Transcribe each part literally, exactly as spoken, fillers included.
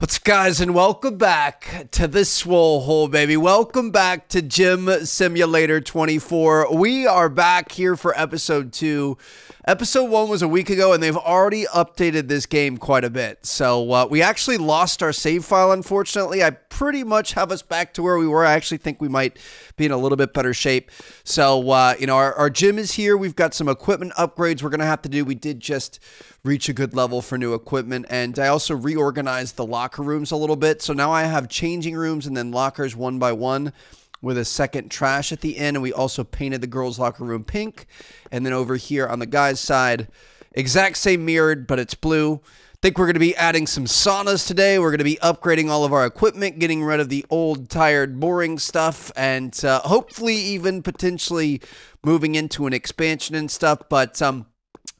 What's up, guys, and welcome back to the Swole Hole, baby. Welcome back to Gym Simulator twenty-four. We are back here for episode two. Episode one was a week ago, and they've already updated this game quite a bit. So uh, we actually lost our save file, unfortunately. I pretty much have us back to where we were. I actually think we might be in a little bit better shape. So, uh, you know, our, our gym is here. We've got some equipment upgrades we're going to have to do. We did just reach a good level for new equipment, and I also reorganized the locker rooms a little bit. So now I have changing rooms and then lockers one by one with a second trash at the end. And we also painted the girls' locker room pink. And then over here on the guys' side, exact same mirrored, but it's blue. I think we're going to be adding some saunas today. We're going to be upgrading all of our equipment, getting rid of the old, tired, boring stuff, and uh, hopefully even potentially moving into an expansion and stuff. But, um,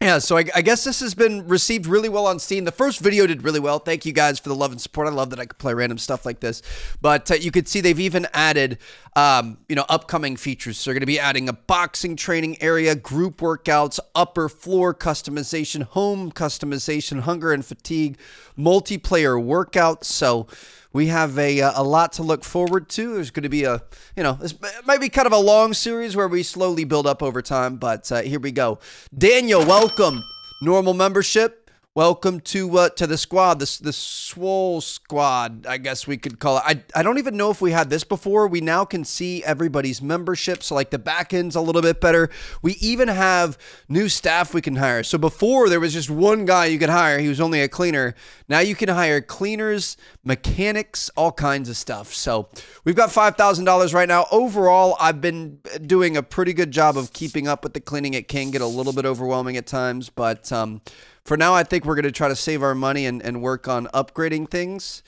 yeah, so I, I guess this has been received really well on Steam. The first video did really well. Thank you guys for the love and support. I love that I could play random stuff like this. But uh, you could see they've even added, um, you know, upcoming features. So they're going to be adding a boxing training area, group workouts, upper floor customization, home customization, hunger and fatigue, multiplayer workouts. So we have a, uh, a lot to look forward to. There's going to be a, you know, this might be kind of a long series where we slowly build up over time, but uh, here we go. Daniel, welcome. Normal membership. Welcome to uh, to the squad, the, the Swole Squad, I guess we could call it. I, I don't even know if we had this before. We now can see everybody's membership, so like the back end's a little bit better. We even have new staff we can hire. So before, there was just one guy you could hire. He was only a cleaner. Now you can hire cleaners, mechanics, all kinds of stuff. So we've got five thousand dollars right now. Overall, I've been doing a pretty good job of keeping up with the cleaning. It can get a little bit overwhelming at times, but um, for now, I think we're going to try to save our money and, and work on upgrading things.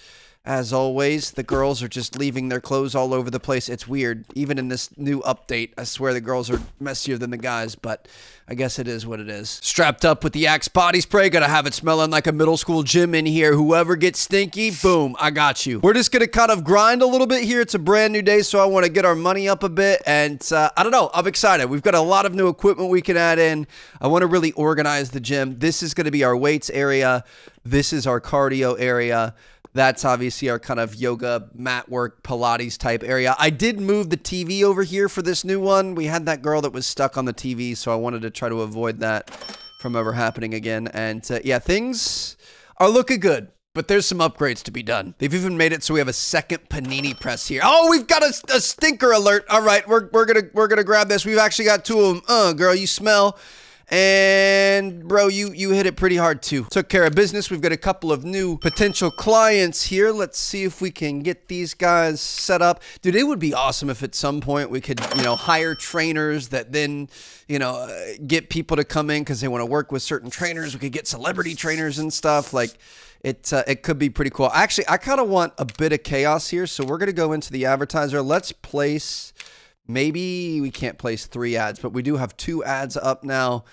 As always, the girls are just leaving their clothes all over the place. It's weird. Even in this new update, I swear the girls are messier than the guys, but I guess it is what it is. Strapped up with the Axe body spray. Gotta have it smelling like a middle school gym in here. Whoever gets stinky, boom, I got you. We're just gonna kind of grind a little bit here. It's a brand new day, so I want to get our money up a bit. And uh, I don't know, I'm excited. We've got a lot of new equipment we can add in. I want to really organize the gym. This is going to be our weights area. This is our cardio area. That's obviously our kind of yoga, mat work, Pilates type area. I did move the T V over here for this new one. We had that girl that was stuck on the T V, so I wanted to try to avoid that from ever happening again. And uh, yeah, things are looking good, but there's some upgrades to be done. They've even made it so we have a second panini press here. Oh, we've got a, a stinker alert. All right, we're, we're gonna we're gonna grab this. We've actually got two of them. Uh, girl, you smell. And bro, you you hit it pretty hard too. Took care of business. We've got a couple of new potential clients here. Let's see if we can get these guys set up. Dude, it would be awesome if at some point we could, you know, hire trainers that then, you know, get people to come in because they want to work with certain trainers. We could get celebrity trainers and stuff. Like it uh, it could be pretty cool. Actually, I kind of want a bit of chaos here, so we're gonna go into the advertiser. Let's place. Maybe we can't place three ads, but we do have two ads up now.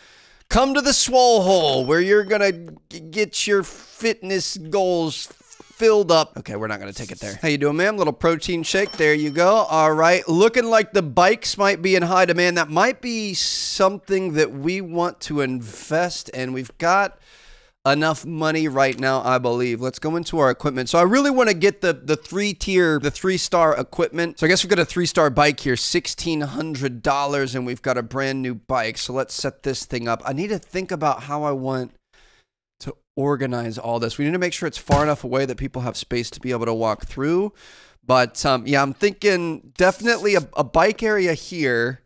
Come to the Swole Hole, where you're going to get your fitness goals filled up. Okay, we're not going to take it there. How you doing, ma'am? Little protein shake. There you go. All right. Looking like the bikes might be in high demand. That might be something that we want to invest in. We've got enough money right now, I believe. Let's go into our equipment. So I really want to get the the three tier, the three star equipment. So I guess we've got a three star bike here, sixteen hundred dollars, and we've got a brand new bike. So let's set this thing up. I need to think about how I want to organize all this. We need to make sure it's far enough away that people have space to be able to walk through. But um, yeah, I'm thinking definitely a, a bike area here.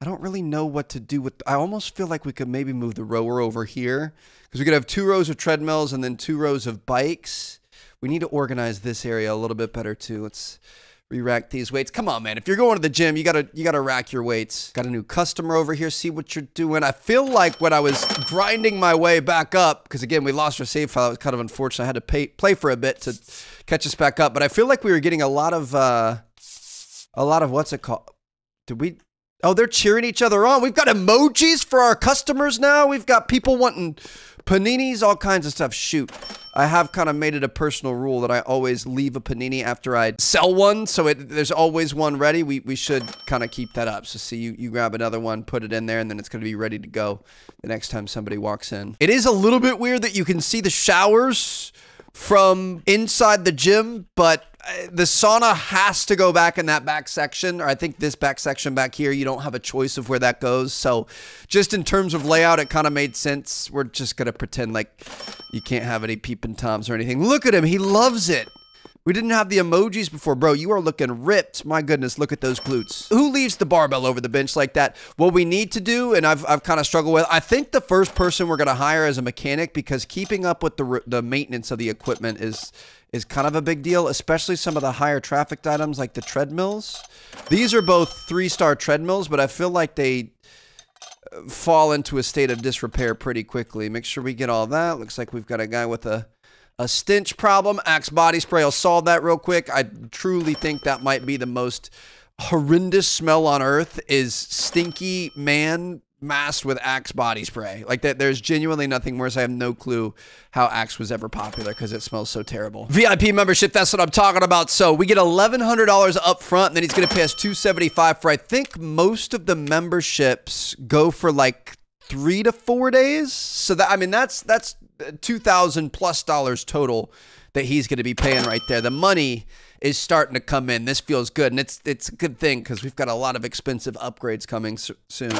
I don't really know what to do with. I almost feel like we could maybe move the rower over here because we could have two rows of treadmills and then two rows of bikes. We need to organize this area a little bit better too. Let's re-rack these weights. Come on, man. If you're going to the gym, you gotta you gotta rack your weights. Got a new customer over here. See what you're doing. I feel like when I was grinding my way back up, because again, we lost our save file. It was kind of unfortunate. I had to pay, play for a bit to catch us back up. But I feel like we were getting a lot of uh, a lot of what's it called? Did we? Oh, they're cheering each other on. We've got emojis for our customers now. We've got people wanting paninis, all kinds of stuff. Shoot. I have kind of made it a personal rule that I always leave a panini after I sell one. So it, there's always one ready. We, we should kind of keep that up. So see, you, you grab another one, put it in there, and then it's going to be ready to go the next time somebody walks in. It is a little bit weird that you can see the showers from inside the gym, but the sauna has to go back in that back section, or I think this back section back here. You don't have a choice of where that goes. So just in terms of layout, it kind of made sense. We're just going to pretend like you can't have any peeping toms or anything. Look at him. He loves it. We didn't have the emojis before. Bro, you are looking ripped. My goodness, look at those glutes. Who leaves the barbell over the bench like that? What we need to do, and I've, I've kind of struggled with, I think the first person we're going to hire is a mechanic, because keeping up with the, the maintenance of the equipment is... is kind of a big deal, especially some of the higher trafficked items like the treadmills. These are both three-star treadmills, but I feel like they fall into a state of disrepair pretty quickly. Make sure we get all that. Looks like we've got a guy with a, a stench problem. Axe body spray will solve that real quick. I truly think that might be the most horrendous smell on earth, is stinky man masked with Axe body spray. Like that, there's genuinely nothing worse. I have no clue how Axe was ever popular, because it smells so terrible. V I P membership, that's what I'm talking about. So we get eleven hundred dollars up front, and then he's gonna pay us two seventy-five for, I think most of the memberships go for like three to four days. So that, I mean, that's that's two thousand plus dollars total that he's gonna be paying right there. The money is starting to come in. This feels good, and it's, it's a good thing, because we've got a lot of expensive upgrades coming so soon.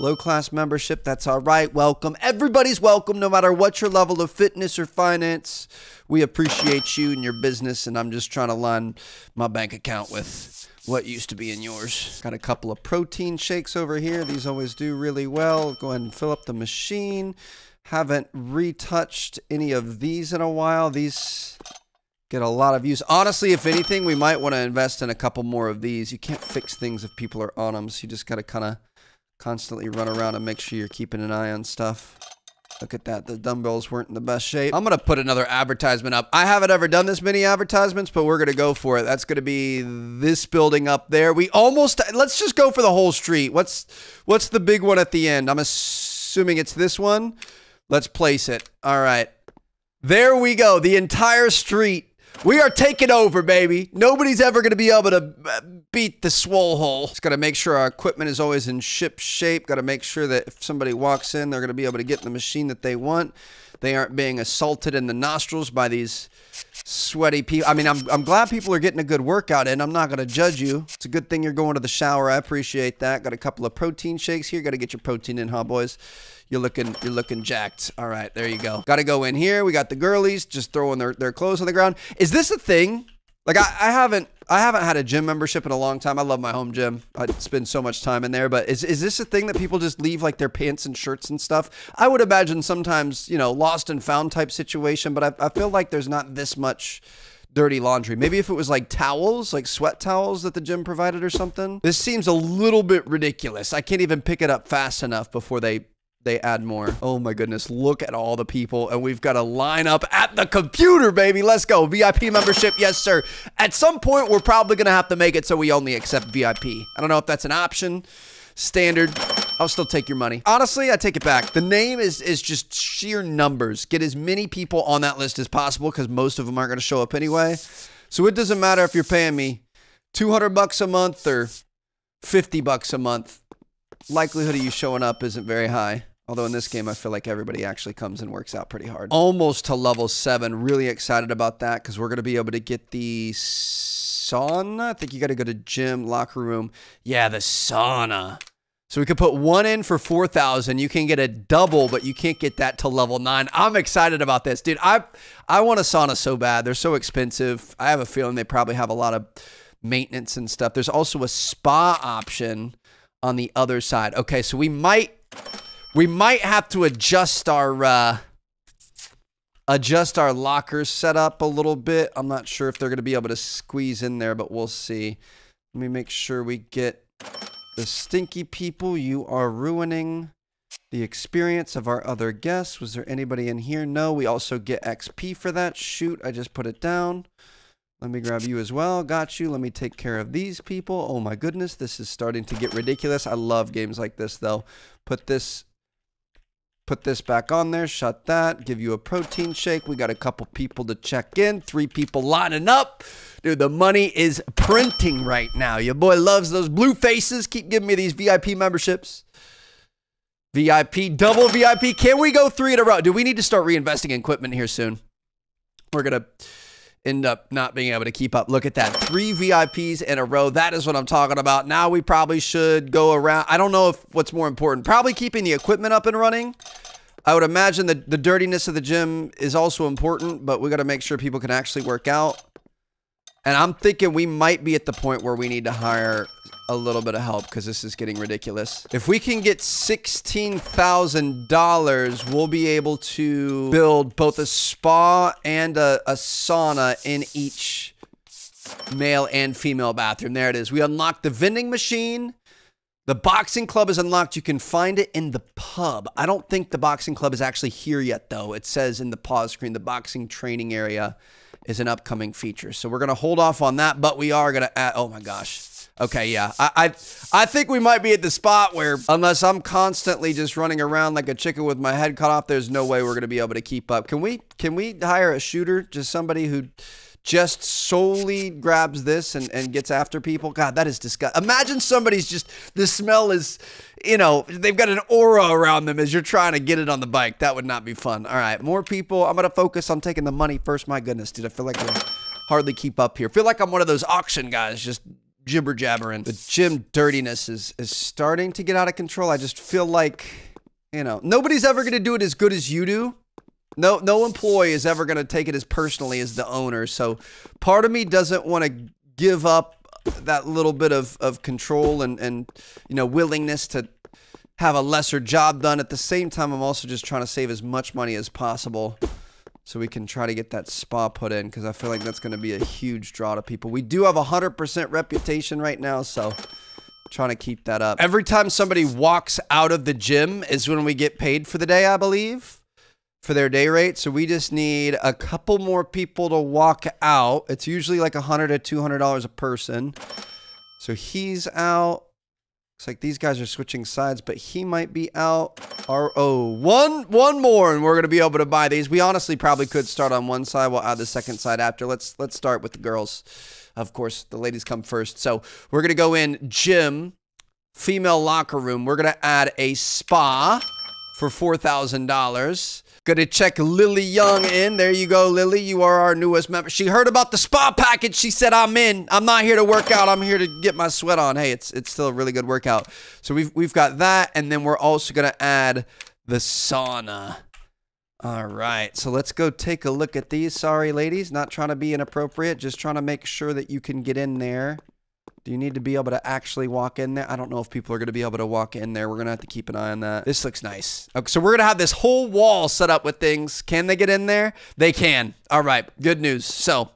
Low-class membership, that's all right. Welcome. Everybody's welcome, no matter what your level of fitness or finance. We appreciate you and your business, and I'm just trying to line my bank account with what used to be in yours. Got a couple of protein shakes over here. These always do really well. Go ahead and fill up the machine. Haven't retouched any of these in a while. These get a lot of use. Honestly, if anything, we might want to invest in a couple more of these. You can't fix things if people are on them, so you just got to kind of constantly run around and make sure you're keeping an eye on stuff. Look at that. The dumbbells weren't in the best shape. I'm going to put another advertisement up. I haven't ever done this many advertisements, but we're going to go for it. That's going to be this building up there. We almost... Let's just go for the whole street. What's, what's the big one at the end? I'm assuming it's this one. Let's place it. All right. There we go. The entire street. We are taking over, baby. Nobody's ever going to be able to beat the Swole Hole. Just got to make sure our equipment is always in ship shape. Got to make sure that if somebody walks in, they're going to be able to get in the machine that they want. They aren't being assaulted in the nostrils by these sweaty people. I mean, I'm, I'm glad people are getting a good workout in. I'm not going to judge you. It's a good thing you're going to the shower. I appreciate that. Got a couple of protein shakes here. Got to get your protein in, huh, boys? You're looking, you're looking jacked. All right, there you go. Got to go in here. We got the girlies just throwing their, their clothes on the ground. Is this a thing? Like, I, I haven't, I haven't had a gym membership in a long time. I love my home gym. I spend so much time in there. But is, is this a thing that people just leave, like, their pants and shirts and stuff? I would imagine sometimes, you know, lost and found type situation. But I, I feel like there's not this much dirty laundry. Maybe if it was like towels, like sweat towels that the gym provided or something. This seems a little bit ridiculous. I can't even pick it up fast enough before they... they add more. Oh my goodness, look at all the people, and we've got to line up at the computer, baby. Let's go. V I P membership, yes sir. At some point, we're probably gonna have to make it so we only accept V I P. I don't know if that's an option. Standard, I'll still take your money. Honestly, I take it back. The name is, is just sheer numbers. Get as many people on that list as possible, because most of them aren't gonna show up anyway. So it doesn't matter if you're paying me two hundred bucks a month or fifty bucks a month. Likelihood of you showing up isn't very high. Although in this game, I feel like everybody actually comes and works out pretty hard. Almost to level seven. Really excited about that, because we're going to be able to get the sauna. I think you got to go to gym, locker room. Yeah, the sauna. So we could put one in for four thousand. You can get a double, but you can't get that to level nine. I'm excited about this. Dude, I, I want a sauna so bad. They're so expensive. I have a feeling they probably have a lot of maintenance and stuff. There's also a spa option on the other side. Okay, so we might... We might have to adjust our uh, adjust our locker setup a little bit. I'm not sure if they're going to be able to squeeze in there, but we'll see. Let me make sure we get the stinky people. You are ruining the experience of our other guests. Was there anybody in here? No. We also get X P for that. Shoot, I just put it down. Let me grab you as well. Got you. Let me take care of these people. Oh my goodness, this is starting to get ridiculous. I love games like this, though. Put this... Put this back on there, shut that, give you a protein shake. We got a couple people to check in, three people lining up. Dude, the money is printing right now. Your boy loves those blue faces. Keep giving me these V I P memberships. V I P, double V I P. Can we go three in a row? Do we need to start reinvesting in equipment here soon? we're going to end up not being able to keep up. Look at that. Three V I Ps in a row. That is what I'm talking about. Now we probably should go around. I don't know if what's more important. Probably keeping the equipment up and running. I would imagine that the dirtiness of the gym is also important, but we got to make sure people can actually work out. And I'm thinking we might be at the point where we need to hire a little bit of help because this is getting ridiculous. If we can get sixteen thousand dollars, we'll be able to build both a spa and a, a sauna in each male and female bathroom. There it is. We unlocked the vending machine. The boxing club is unlocked. You can find it in the pub. I don't think the boxing club is actually here yet, though. It says in the pause screen, the boxing training area is an upcoming feature. So we're going to hold off on that, but we are going to add, oh my gosh. Okay, yeah, I, I I think we might be at the spot where, unless I'm constantly just running around like a chicken with my head cut off, there's no way we're going to be able to keep up. Can we can we hire a shooter? Just somebody who just solely grabs this and, and gets after people? God, that is disgusting. Imagine somebody's just, the smell is, you know, they've got an aura around them as you're trying to get it on the bike. That would not be fun. All right, more people. I'm going to focus on taking the money first. My goodness, dude, I feel like I hardly keep up here. I feel like I'm one of those auction guys just jibber jabbering. The gym dirtiness is, is starting to get out of control. I just feel like, you know, nobody's ever going to do it as good as you do. No, no employee is ever going to take it as personally as the owner. So part of me doesn't want to give up that little bit of, of control and, and, you know, willingness to have a lesser job done. At the same time, I'm also just trying to save as much money as possible, so we can try to get that spa put in, because I feel like that's going to be a huge draw to people. We do have one hundred percent reputation right now, so trying to keep that up. Every time somebody walks out of the gym is when we get paid for the day, I believe, for their day rate. So we just need a couple more people to walk out. It's usually like one hundred to two hundred dollars a person. So he's out. Looks like these guys are switching sides, but he might be out. Our, oh, one, one more, and we're going to be able to buy these. We honestly probably could start on one side. We'll add the second side after. Let's, let's start with the girls. Of course, the ladies come first. So we're going to go in gym, female locker room. We're going to add a spa for four thousand dollars. Going to check Lily Young in. There you go, Lily. You are our newest member. She heard about the spa package. She said, I'm in. I'm not here to work out. I'm here to get my sweat on. Hey, it's it's still a really good workout. So we've, we've got that, and then we're also going to add the sauna. All right, so let's go take a look at these. Sorry, ladies. Not trying to be inappropriate. Just trying to make sure that you can get in there. Do you need to be able to actually walk in there? I don't know if people are going to be able to walk in there. We're going to have to keep an eye on that. This looks nice. Okay, so we're going to have this whole wall set up with things. Can they get in there? They can. All right, good news. So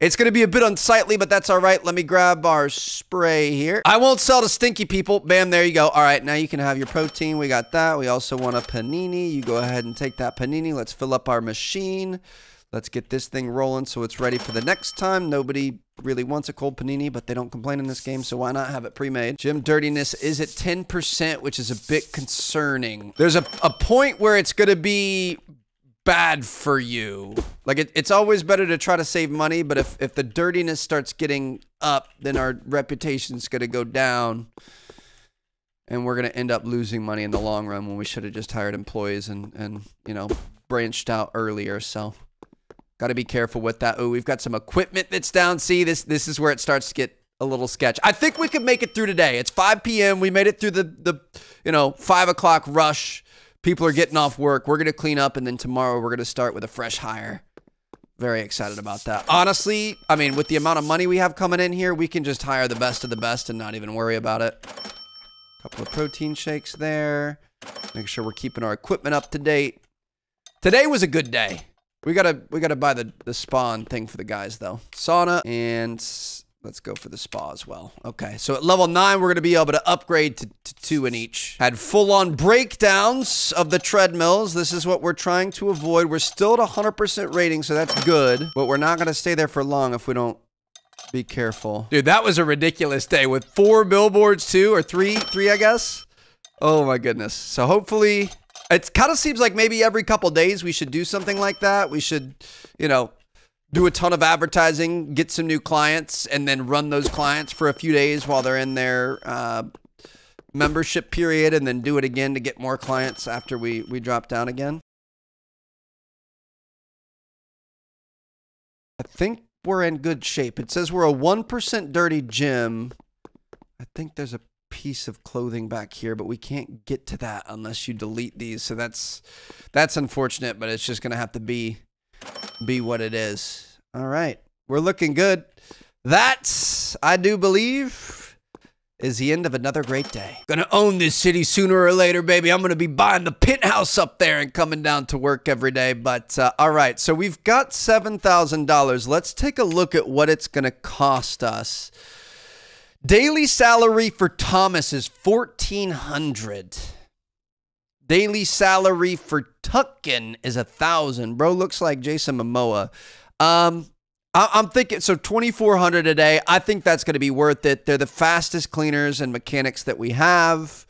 it's going to be a bit unsightly, but that's all right. Let me grab our spray here. I won't sell to stinky people. Bam, there you go. All right, now you can have your protein. We got that. We also want a panini. You go ahead and take that panini. Let's fill up our machine. Let's get this thing rolling so it's ready for the next time. Nobody really wants a cold panini, but they don't complain in this game, so why not have it pre-made? Gym dirtiness is at ten percent, which is a bit concerning. There's a, a point where it's going to be bad for you. Like, it, it's always better to try to save money, but if, if the dirtiness starts getting up, then our reputation's going to go down. And we're going to end up losing money in the long run when we should have just hired employees and, and, you know, branched out earlier, so got to be careful with that. Oh, we've got some equipment that's down. See, this this is where it starts to get a little sketch. I think we could make it through today. It's five P M We made it through the, the you know, five o'clock rush. People are getting off work. We're going to clean up, and then tomorrow we're going to start with a fresh hire. Very excited about that. Honestly, I mean, with the amount of money we have coming in here, we can just hire the best of the best and not even worry about it. A couple of protein shakes there. Make sure we're keeping our equipment up to date. Today was a good day. We gotta, we gotta buy the, the spawn thing for the guys, though. Sauna, and let's go for the spa as well. Okay, so at level nine, we're gonna be able to upgrade to, to two in each. Had full-on breakdowns of the treadmills. This is what we're trying to avoid. We're still at one hundred percent rating, so that's good. But we're not gonna stay there for long if we don't be careful. Dude, that was a ridiculous day with four billboards, two, or three, three, I guess. Oh, my goodness. So hopefully, it kind of seems like maybe every couple days we should do something like that. We should, you know, do a ton of advertising, get some new clients, and then run those clients for a few days while they're in their uh, membership period, and then do it again to get more clients after we, we drop down again. I think we're in good shape. It says we're a one percent dirty gym. I think there's a piece of clothing back here, but we can't get to that unless you delete these. So that's that's unfortunate, but it's just going to have to be be what it is. All right. We're looking good. That's, I do believe, is the end of another great day. Gonna own this city sooner or later, baby. I'm gonna be buying the penthouse up there and coming down to work every day. But uh, all right, so we've got seven thousand dollars. Let's take a look at what it's gonna cost us. Daily salary for Thomas is fourteen hundred dollars. Daily salary for Tuckin is one thousand dollars. Bro, looks like Jason Momoa. Um... I'm thinking, so twenty-four hundred a day. I think that's going to be worth it. They're the fastest cleaners and mechanics that we have.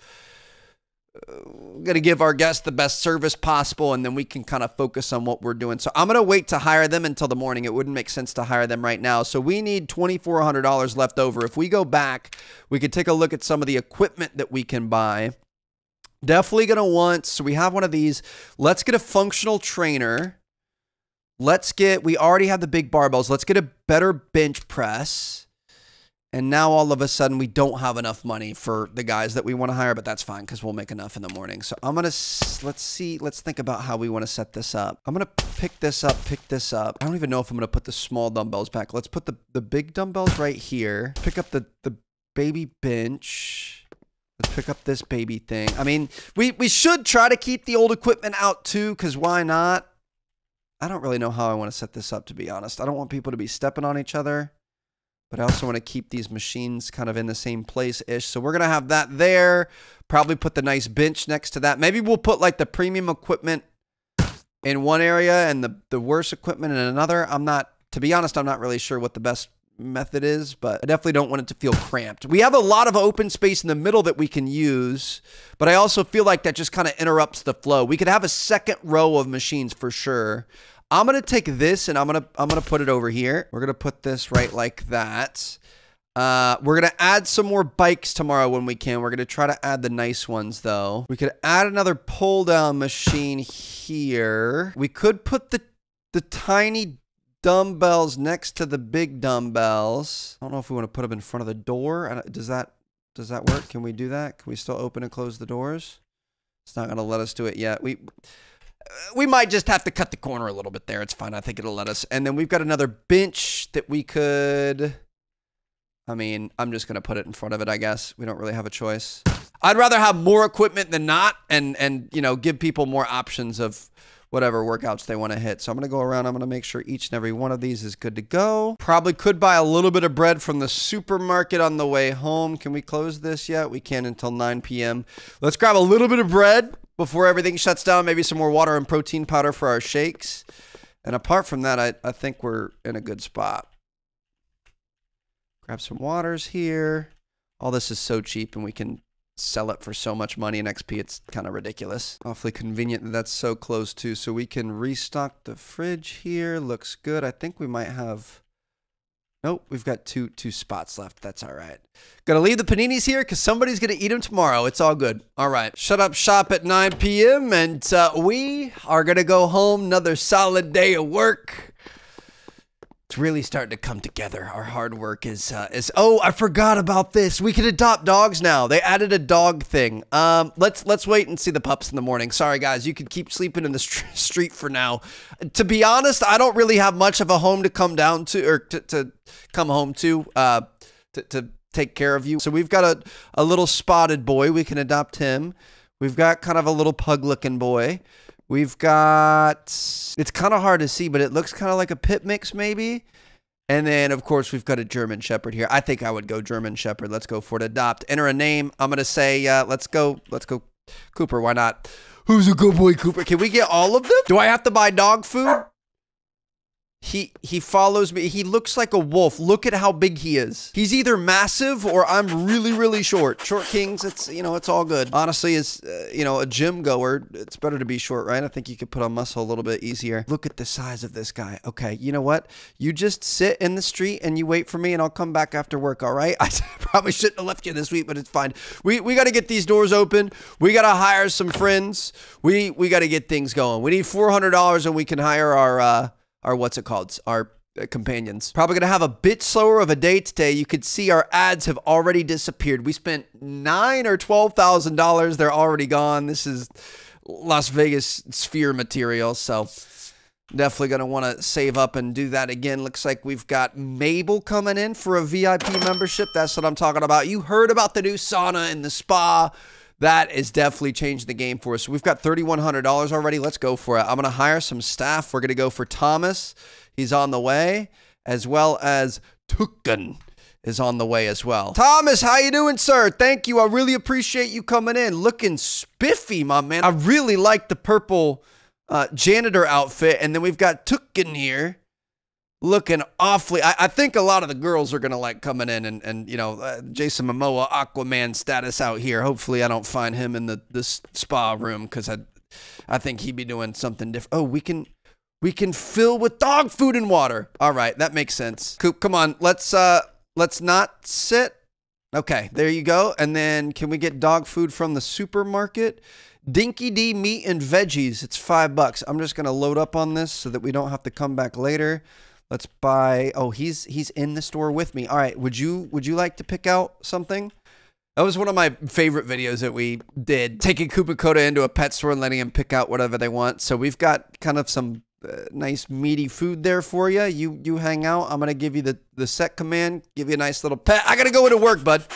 We're going to give our guests the best service possible, and then we can kind of focus on what we're doing. So I'm going to wait to hire them until the morning. It wouldn't make sense to hire them right now. So we need twenty-four hundred dollars left over. If we go back, we could take a look at some of the equipment that we can buy. Definitely going to want, so we have one of these. Let's get a functional trainer. Let's get, we already have the big barbells. Let's get a better bench press. And now all of a sudden we don't have enough money for the guys that we want to hire, but that's fine because we'll make enough in the morning. So I'm going to, let's see, let's think about how we want to set this up. I'm going to pick this up, pick this up. I don't even know if I'm going to put the small dumbbells back. Let's put the, the big dumbbells right here. Pick up the, the baby bench. Let's pick up this baby thing. I mean, we, we should try to keep the old equipment out too, because why not? I don't really know how I want to set this up, to be honest. I don't want people to be stepping on each other, but I also want to keep these machines kind of in the same place-ish. So we're going to have that there. Probably put the nice bench next to that. Maybe we'll put like the premium equipment in one area and the, the worse equipment in another. I'm not, to be honest, I'm not really sure what the best method is, but I definitely don't want it to feel cramped. We have a lot of open space in the middle that we can use, but I also feel like that just kind of interrupts the flow. We could have a second row of machines for sure. I'm going to take this and I'm going to, I'm going to put it over here. We're going to put this right like that. Uh, we're going to add some more bikes tomorrow when we can. We're going to try to add the nice ones though. We could add another pull down machine here. We could put the, the tiny dumbbells next to the big dumbbells. I don't know if we want to put them in front of the door. Does that, does that work? Can we do that? Can we still open and close the doors? It's not going to let us do it yet. We, we might just have to cut the corner a little bit there. It's fine. I think it'll let us. And then we've got another bench that we could, I mean, I'm just going to put it in front of it, I guess. We don't really have a choice. I'd rather have more equipment than not, and, and, you know, give people more options of whatever workouts they want to hit. So I'm going to go around. I'm going to make sure each and every one of these is good to go. Probably could buy a little bit of bread from the supermarket on the way home. Can we close this yet? We can until nine p m Let's grab a little bit of bread before everything shuts down. Maybe some more water and protein powder for our shakes. And apart from that, I, I think we're in a good spot. Grab some waters here. All this is so cheap, and we can sell it for so much money in X P. It's kind of ridiculous. Awfully convenient that that's so close too. So we can restock the fridge here. Looks good. I think we might have, nope, we've got two two spots left. That's all right. Gonna leave the paninis here because somebody's gonna eat them tomorrow. It's all good. All right, shut up shop at nine p m and uh, we are gonna go home. Another solid day of work. It's really starting to come together. Our hard work is, uh, is, oh, I forgot about this. We can adopt dogs now. They added a dog thing. Um, let's, let's wait and see the pups in the morning. Sorry guys, you could keep sleeping in the street for now. To be honest, I don't really have much of a home to come down to, or to, to come home to, uh, to, to take care of you. So we've got a, a little spotted boy. We can adopt him. We've got kind of a little pug looking boy. We've got, it's kind of hard to see, but it looks kind of like a pit mix maybe. And then, of course, we've got a German Shepherd here. I think I would go German Shepherd. Let's go for it. Adopt. Enter a name. I'm going to say, uh, let's go, let's go Cooper. Why not? Who's a good boy, Cooper? Can we get all of them? Do I have to buy dog food? He, he follows me. He looks like a wolf. Look at how big he is. He's either massive or I'm really, really short. Short kings, it's, you know, it's all good. Honestly, as, uh, you know, a gym goer, it's better to be short, right? I think you could put on muscle a little bit easier. Look at the size of this guy. Okay, you know what? You just sit in the street and you wait for me and I'll come back after work, all right? I probably shouldn't have left you this week, but it's fine. We, we got to get these doors open. We got to hire some friends. We, we got to get things going. We need four hundred dollars and we can hire our, uh, Our what's it called? Our companions. Probably gonna have a bit slower of a day today. You could see our ads have already disappeared. We spent nine or twelve thousand dollars. They're already gone. This is Las Vegas sphere material, so definitely gonna want to save up and do that again. Looks like we've got Mabel coming in for a V I P membership. That's what I'm talking about. You heard about the new sauna and the spa. That is definitely changed the game for us. We've got thirty-one hundred dollars already. Let's go for it. I'm going to hire some staff. We're going to go for Thomas. He's on the way, as well as Tukan is on the way as well. Thomas, how you doing, sir? Thank you. I really appreciate you coming in. Looking spiffy, my man. I really like the purple uh, janitor outfit. And then we've got Tukan here. Looking awfully, I, I think a lot of the girls are going to like coming in and, and you know, uh, Jason Momoa, Aquaman status out here. Hopefully I don't find him in the this spa room because I I think he'd be doing something different. Oh, we can, we can fill with dog food and water. All right, that makes sense. Coop, come on, let's, uh, let's not sit. Okay, there you go. And then can we get dog food from the supermarket? Dinky D meat and veggies, it's five bucks. I'm just going to load up on this so that we don't have to come back later. Let's buy, oh, he's he's in the store with me. All right, would you would you like to pick out something? That was one of my favorite videos that we did, taking Cooper Coda into a pet store and letting him pick out whatever they want. So we've got kind of some uh, nice meaty food there for you. You you hang out. I'm going to give you the, the set command, give you a nice little pet. I got to go into work, bud.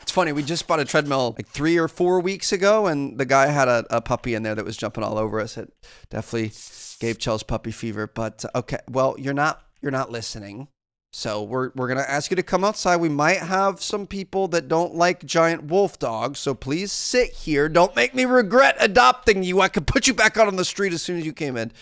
It's funny, we just bought a treadmill like three or four weeks ago, and the guy had a, a puppy in there that was jumping all over us. It definitely gave Chels puppy fever, but okay. Well, you're not, you're not listening. So we're, we're going to ask you to come outside. We might have some people that don't like giant wolf dogs. So please sit here. Don't make me regret adopting you. I could put you back out on the street as soon as you came in.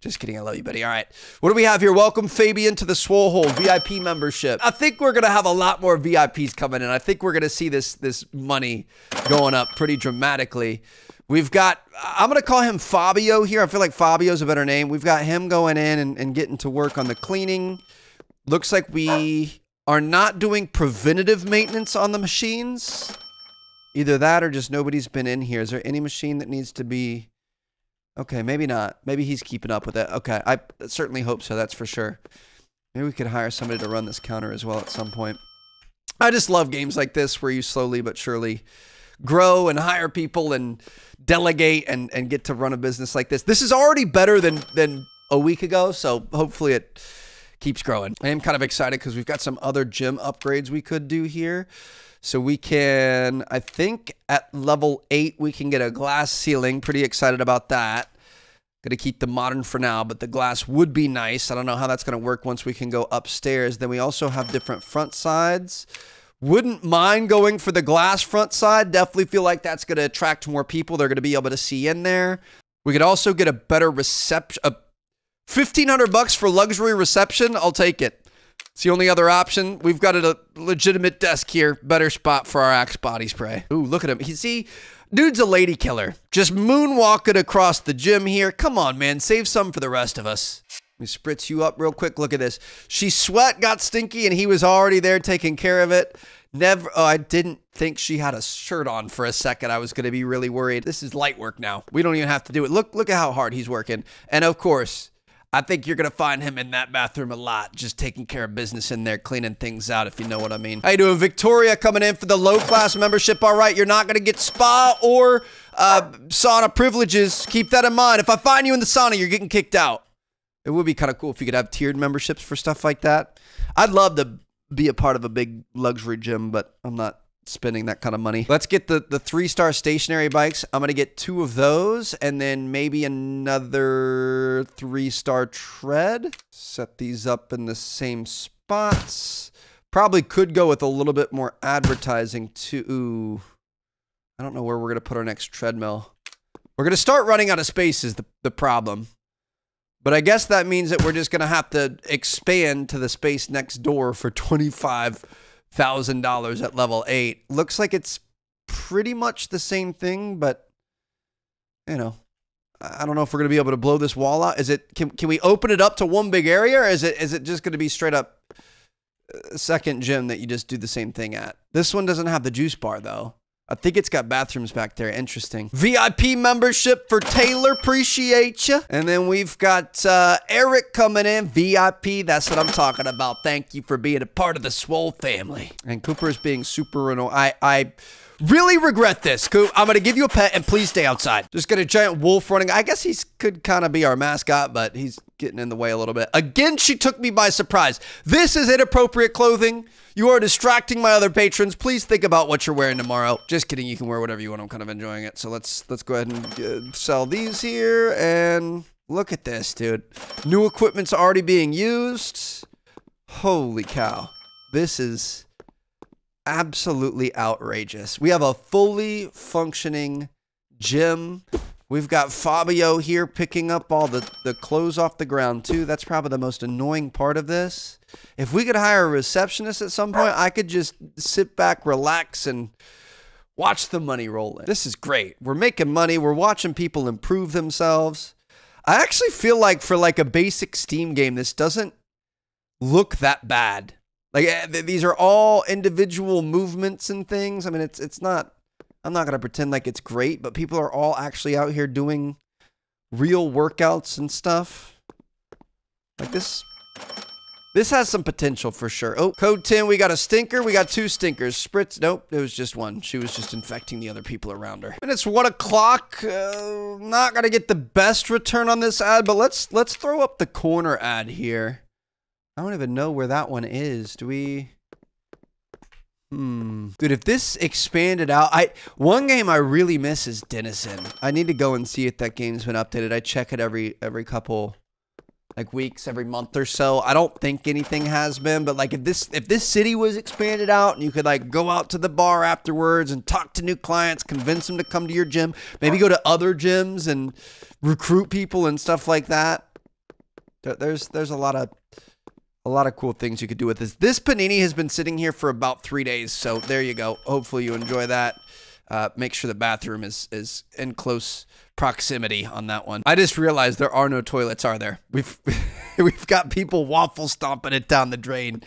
Just kidding. I love you, buddy. All right. What do we have here? Welcome Fabian to the Swole Hole V I P membership. I think we're going to have a lot more V I Ps coming in. I think we're going to see this, this money going up pretty dramatically. We've got, I'm going to call him Fabio here. I feel like Fabio's a better name. We've got him going in and, and getting to work on the cleaning. Looks like we are not doing preventative maintenance on the machines. Either that or just nobody's been in here. Is there any machine that needs to be... Okay, maybe not. Maybe he's keeping up with it. Okay, I certainly hope so. That's for sure. Maybe we could hire somebody to run this counter as well at some point. I just love games like this where you slowly but surely grow and hire people and delegate and, and get to run a business like this. This is already better than, than a week ago, so hopefully it keeps growing. I am kind of excited because we've got some other gym upgrades we could do here. So we can, I think at level eight, we can get a glass ceiling. Pretty excited about that. Gonna keep the modern for now, but the glass would be nice. I don't know how that's gonna work once we can go upstairs. Then we also have different front sides. Wouldn't mind going for the glass front side. Definitely feel like that's going to attract more people. They're going to be able to see in there. We could also get a better reception. Uh, fifteen hundred bucks for luxury reception. I'll take it. It's the only other option. We've got a legitimate desk here. Better spot for our Axe body spray. Ooh, look at him. You see, dude's a lady killer. Just moonwalking across the gym here. Come on, man. Save some for the rest of us. Let me spritz you up real quick. Look at this. She sweat got stinky and he was already there taking care of it. Never. Oh, I didn't think she had a shirt on for a second. I was going to be really worried. This is light work now. We don't even have to do it. Look, look at how hard he's working. And of course, I think you're going to find him in that bathroom a lot. Just taking care of business in there, cleaning things out, if you know what I mean. How you doing? Victoria coming in for the low class membership. All right. You're not going to get spa or uh, sauna privileges. Keep that in mind. If I find you in the sauna, you're getting kicked out. It would be kind of cool if you could have tiered memberships for stuff like that. I'd love to be a part of a big luxury gym, but I'm not spending that kind of money. Let's get the, the three-star stationary bikes. I'm going to get two of those and then maybe another three-star tread. Set these up in the same spots. Probably could go with a little bit more advertising too. Ooh, I don't know where we're going to put our next treadmill. We're going to start running out of space is the, the problem. But I guess that means that we're just going to have to expand to the space next door for twenty-five thousand dollars at level eight. Looks like it's pretty much the same thing, but, you know, I don't know if we're going to be able to blow this wall out. Is it, can, can we open it up to one big area, or is it, is it just going to be straight up second gym that you just do the same thing at? This one doesn't have the juice bar, though. I think it's got bathrooms back there. Interesting. V I P membership for Taylor. Appreciate you. And then we've got uh, Eric coming in. V I P. That's what I'm talking about. Thank you for being a part of the Swole family. And Cooper is being super annoying. I, I really regret this. Coop, I'm going to give you a pet and please stay outside. Just got a giant wolf running. I guess he could kind of be our mascot, but he's getting in the way a little bit. Again, she took me by surprise. This is inappropriate clothing. You are distracting my other patrons. Please think about what you're wearing tomorrow. Just kidding. You can wear whatever you want. I'm kind of enjoying it. So let's let's go ahead and uh, sell these here. And look at this, dude. New equipment's already being used. Holy cow. This is absolutely outrageous. We have a fully functioning gym. We've got Fabio here picking up all the, the clothes off the ground, too. That's probably the most annoying part of this. If we could hire a receptionist at some point, I could just sit back, relax, and watch the money roll in. This is great. We're making money. We're watching people improve themselves. I actually feel like for like a basic Steam game, this doesn't look that bad. Like, these are all individual movements and things. I mean, it's it's not... I'm not going to pretend like it's great, but people are all actually out here doing real workouts and stuff. Like this. This has some potential for sure. Oh, code ten. We got a stinker. We got two stinkers. Spritz. Nope. It was just one. She was just infecting the other people around her. And it's one o'clock. Uh, not going to get the best return on this ad, but let's, let's throw up the corner ad here. I don't even know where that one is. Do we... Hmm. Dude, if this expanded out, I one game I really miss is Denison. I need to go and see if that game's been updated. I check it every every couple like weeks, every month or so. I don't think anything has been, but like if this if this city was expanded out and you could like go out to the bar afterwards and talk to new clients, convince them to come to your gym, maybe go to other gyms and recruit people and stuff like that. There's there's a lot of A lot of cool things you could do with this. This panini has been sitting here for about three days, so there you go. Hopefully you enjoy that. Uh, make sure the bathroom is is in close proximity on that one. I just realized there are no toilets, are there? We've we've got people waffle stomping it down the drain.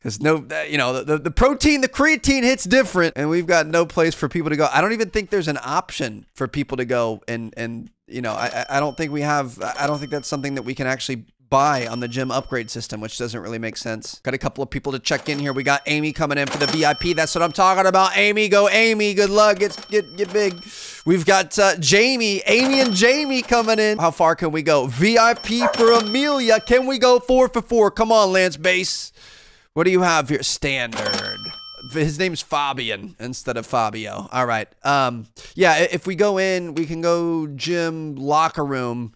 Because no, you know, the, the protein, the creatine hits different, and we've got no place for people to go. I don't even think there's an option for people to go, and and you know, I I don't think we have. I don't think that's something that we can actually buy on the gym upgrade system, which doesn't really make sense. Got a couple of people to check in here. We got Amy coming in for the V I P. That's what I'm talking about. Amy, go Amy. Good luck. Get get get big. We've got uh, Jamie, Amy and Jamie coming in. How far can we go? V I P for Amelia. Can we go four for four? Come on, Lance Bass. What do you have here? Standard. His name's Fabian instead of Fabio. All right. Um. Yeah. If we go in, we can go gym locker room.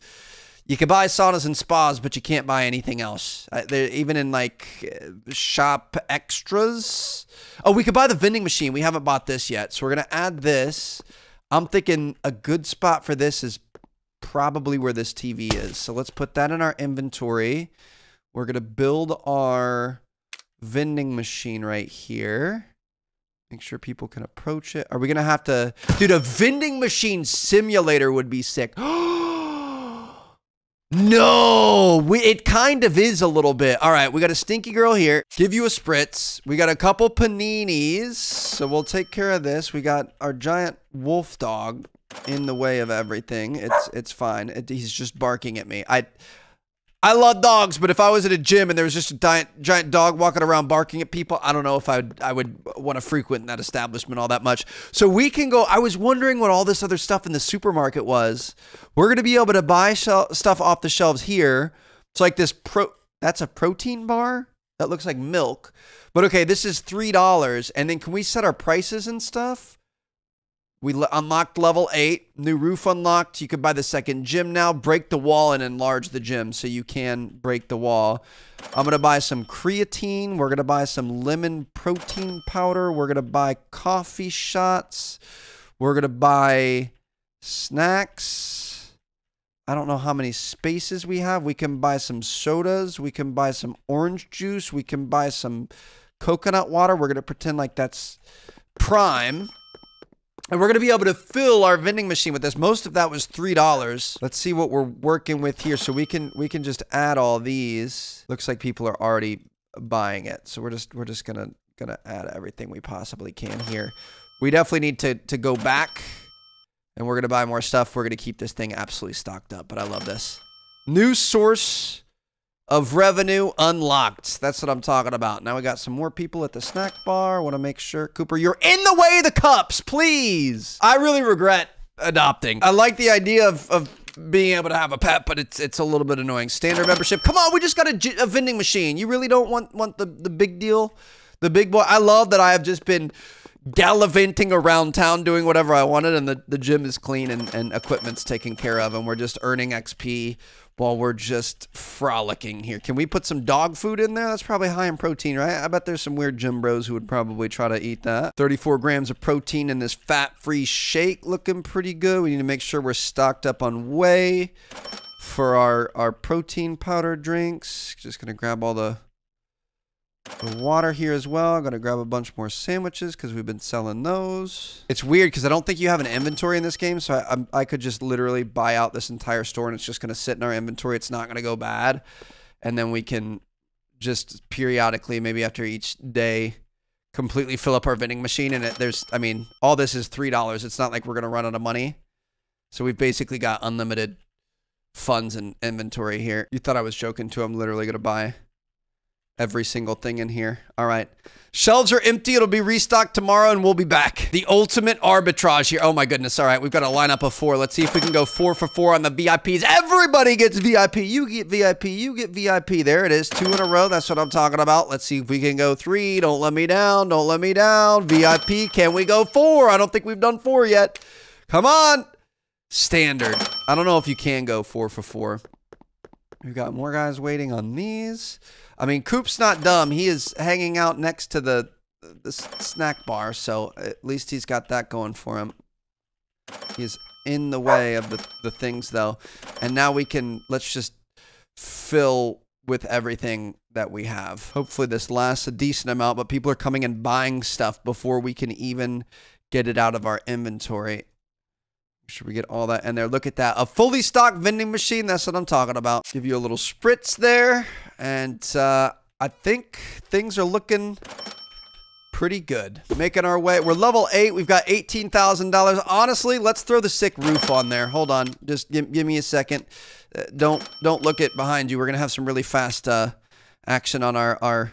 You can buy saunas and spas, but you can't buy anything else. Uh, even in, like, uh, shop extras. Oh, we could buy the vending machine. We haven't bought this yet, so we're going to add this. I'm thinking a good spot for this is probably where this T V is. So let's put that in our inventory. We're going to build our vending machine right here. Make sure people can approach it. Are we going to have to... Dude, a vending machine simulator would be sick. No, we, it kind of is a little bit. All right, we got a stinky girl here. Give you a spritz. We got a couple paninis, so we'll take care of this. We got our giant wolf dog in the way of everything. It's it's fine. It, he's just barking at me. I I love dogs, but if I was at a gym and there was just a giant giant dog walking around barking at people, I don't know if I would I would want to frequent that establishment all that much. So we can go. I was wondering what all this other stuff in the supermarket was. We're going to be able to buy stuff off the shelves here. It's like this pro. That's a protein bar? That looks like milk. But okay, this is three dollars. And then can we set our prices and stuff? We unlocked level eight, new roof unlocked. You could buy the second gym now, break the wall and enlarge the gym so you can break the wall. I'm going to buy some creatine. We're going to buy some lemon protein powder. We're going to buy coffee shots. We're going to buy snacks. I don't know how many spaces we have. We can buy some sodas. We can buy some orange juice. We can buy some coconut water. We're going to pretend like that's Prime. And we're going to be able to fill our vending machine with this. Most of that was three dollars. Let's see what we're working with here. So we can we can just add all these. Looks like people are already buying it. So we're just we're just going to going to add everything we possibly can here. We definitely need to, to go back. And we're going to buy more stuff. We're going to keep this thing absolutely stocked up. But I love this. New source of revenue unlocked. That's what I'm talking about. Now we got some more people at the snack bar. Want to make sure. Cooper, you're in the way of the cups, please. I really regret adopting. I like the idea of, of being able to have a pet, but it's it's a little bit annoying. Standard membership. Come on, we just got a, a vending machine. You really don't want, want the, the big deal? The big boy? I love that I have just been gallivanting around town doing whatever I wanted, and the, the gym is clean and, and equipment's taken care of, and we're just earning X P while we're just frolicking here. Can we put some dog food in there? That's probably high in protein, right? I bet there's some weird gym bros who would probably try to eat that. thirty-four grams of protein in this fat-free shake, looking pretty good. We need to make sure we're stocked up on whey for our, our protein powder drinks. Just gonna grab all the The water here as well. I'm gonna grab a bunch more sandwiches because we've been selling those. It's weird because I don't think you have an inventory in this game, so I, I, I could just literally buy out this entire store and it's just gonna sit in our inventory. It's not gonna go bad. And then we can just periodically, maybe after each day, completely fill up our vending machine. And it, there's, I mean, all this is three dollars. It's not like we're gonna run out of money. So we've basically got unlimited funds and inventory here. You thought I was joking too. I'm literally gonna buy every single thing in here. All right. Shelves are empty. It'll be restocked tomorrow and we'll be back. The ultimate arbitrage here. Oh my goodness. All right. We've got a lineup of four. Let's see if we can go four for four on the V I Ps. Everybody gets V I P. You get V I P. You get V I P. There it is. Two in a row. That's what I'm talking about. Let's see if we can go three. Don't let me down. Don't let me down. V I P. Can we go four? I don't think we've done four yet. Come on. Standard. I don't know if you can go four for four. We've got more guys waiting on these. I mean, Coop's not dumb. He is hanging out next to the, the snack bar, so at least he's got that going for him. He's in the way of the, the things, though. And now we can, let's just fill with everything that we have. Hopefully this lasts a decent amount, but people are coming and buying stuff before we can even get it out of our inventory. Should we get all that in there? Look at that. A fully stocked vending machine. That's what I'm talking about. Give you a little spritz there. And uh, I think things are looking pretty good. Making our way. We're level eight. We've got eighteen thousand dollars. Honestly, let's throw the sick roof on there. Hold on. Just give, give me a second. Uh, don't don't look at behind you. We're going to have some really fast uh, action on our, our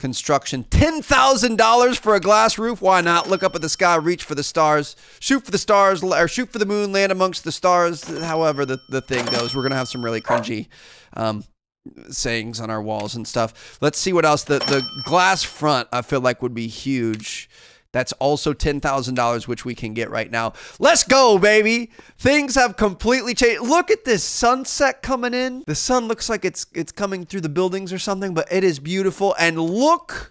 construction. ten thousand dollars for a glass roof. Why not? Look up at the sky, reach for the stars, shoot for the stars, or shoot for the moon, land amongst the stars. However the, the thing goes, we're going to have some really cringy um, sayings on our walls and stuff. Let's see what else. The, the glass front, I feel like, would be huge. That's also ten thousand dollars, which we can get right now. Let's go, baby. Things have completely changed. Look at this sunset coming in. The sun looks like it's it's coming through the buildings or something, but it is beautiful. And look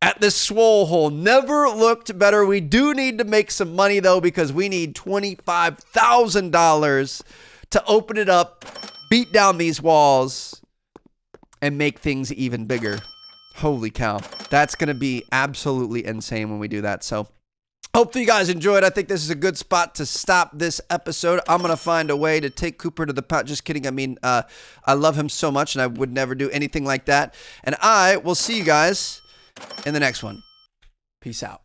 at this Swole Hole. Never looked better. We do need to make some money, though, because we need twenty-five thousand dollars to open it up, beat down these walls, and make things even bigger. Holy cow. That's going to be absolutely insane when we do that. So hopefully you guys enjoyed. I think this is a good spot to stop this episode. I'm going to find a way to take Cooper to the pot. Just kidding. I mean, uh, I love him so much and I would never do anything like that. And I will see you guys in the next one. Peace out.